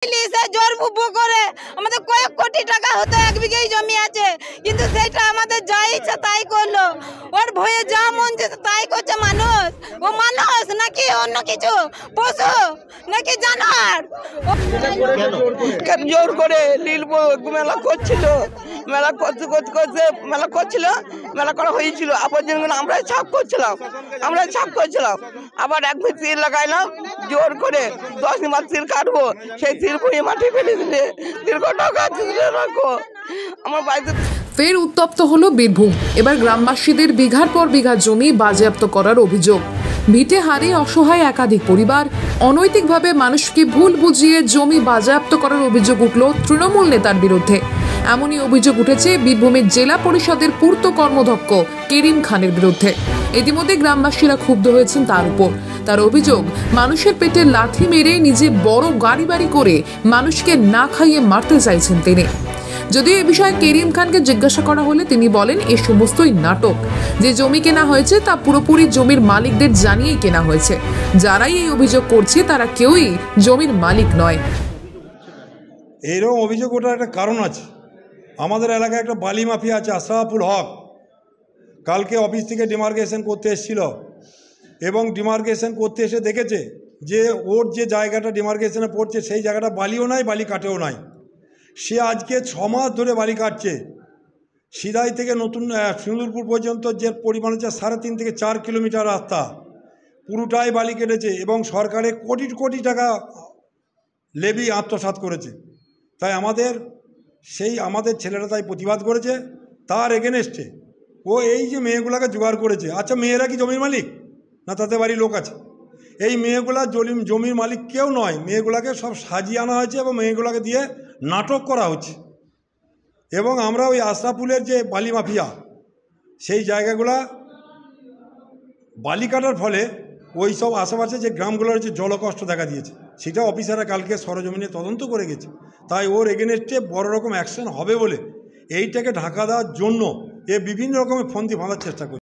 जोर करे दस मार तीर काटबो ফের উত্তপ্ত হলো বীরভূম। এবার গ্রামবাসীদের বিঘার পর বিঘা জমি বাজেয়াপ্ত করার অভিযোগ। ভিটে হারিয়ে অসহায় একাধিক পরিবার, অনৈতিকভাবে মানুষকে ভুল বুঝিয়ে জমি বাজেয়াপ্ত করার অভিযোগ উঠল তৃণমূল নেতার বিরুদ্ধে। এমনই অভিযোগ উঠেছে বীরভূমের জেলা পরিষদের পূর্ত কর্মধ্যক্ষ কেরিম খানের বিরুদ্ধে। ইতিমধ্যে গ্রামবাসীরা ক্ষুব্ধ হয়েছেন তার উপর। তার অভিযোগ, মানুষের পেটে লাথি মেরে নিজে বড় গাড়ি বাড়ি করে মানুষকে না খাইয়ে মারতে চাইছেন তিনি। যদিও এ বিষয়ে কেরিম খানকে জিজ্ঞাসা করা হলে তিনি বলেন, এ সমস্তই নাটক। যে জমি কেনা হয়েছে তা পুরোপুরি জমির মালিকদের জানিয়েই কেনা হয়েছে। যারাই এই অভিযোগ করছে তারা কেউই জমির মালিক নয়। এরকম অভিযোগ ওঠার একটা কারণ আছে। আমাদের এলাকায় একটা বালি মাফিয়া আছে, আশরাফুল হক। কালকে অফিস থেকে ডিমার্কেশন করতে এসেছিল এবং ডিমার্কেশন করতে এসে দেখেছে যে ওর যে জায়গাটা ডিমার্কেশনে পড়ছে সেই জায়গাটা বালিও নাই, বালি কাটেও নাই। সে আজকে 6 মাস ধরে বালি কাটছে। সিদাই থেকে নতুন সুন্দরপুর পর্যন্ত যে পরিমাণ হচ্ছে 3.5 থেকে 4 কিলোমিটার রাস্তা পুরোটাই বালি কেটেছে এবং সরকারে কোটি কোটি টাকা লেবি আত্মসাৎ করেছে। তাই আমাদের ছেলেরা তাই প্রতিবাদ করেছে তার এগেনস্টে। ও এই যে মেয়েগুলোকে জোগাড় করেছে, আচ্ছা মেয়েরা কি জমির মালিক না তাতে বাড়ি লোক আছে? এই মেয়েগুলা জমির মালিক কেউ নয়। মেয়েগুলাকে সব সাজিয়ে আনা হয়েছে এবং মেয়েগুলাকে দিয়ে নাটক করা হচ্ছে। এবং আমরা ওই আশরাফুলের যে বালি মাফিয়া সেই জায়গাগুলা বালি কাটার ফলে ওই সব আশেপাশে যে গ্রামগুলোর যে জলকষ্ট দেখা দিয়েছে সেটা অফিসাররা কালকে সরজমিনে তদন্ত করে গেছে। তাই ওর এগেনস্টে বড় রকম অ্যাকশন হবে বলে এইটাকে ঢাকা দেওয়ার জন্য এ বিভিন্ন রকমের ফন্দি ফাঁদার চেষ্টা করছে।